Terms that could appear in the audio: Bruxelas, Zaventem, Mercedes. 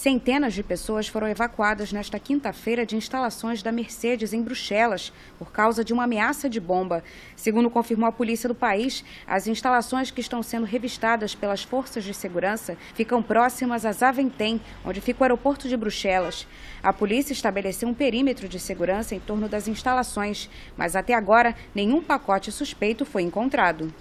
Centenas de pessoas foram evacuadas nesta quinta-feira de instalações da Mercedes em Bruxelas por causa de uma ameaça de bomba. Segundo confirmou a polícia do país, as instalações que estão sendo revistadas pelas forças de segurança ficam próximas a Zaventem, onde fica o aeroporto de Bruxelas. A polícia estabeleceu um perímetro de segurança em torno das instalações, mas até agora nenhum pacote suspeito foi encontrado.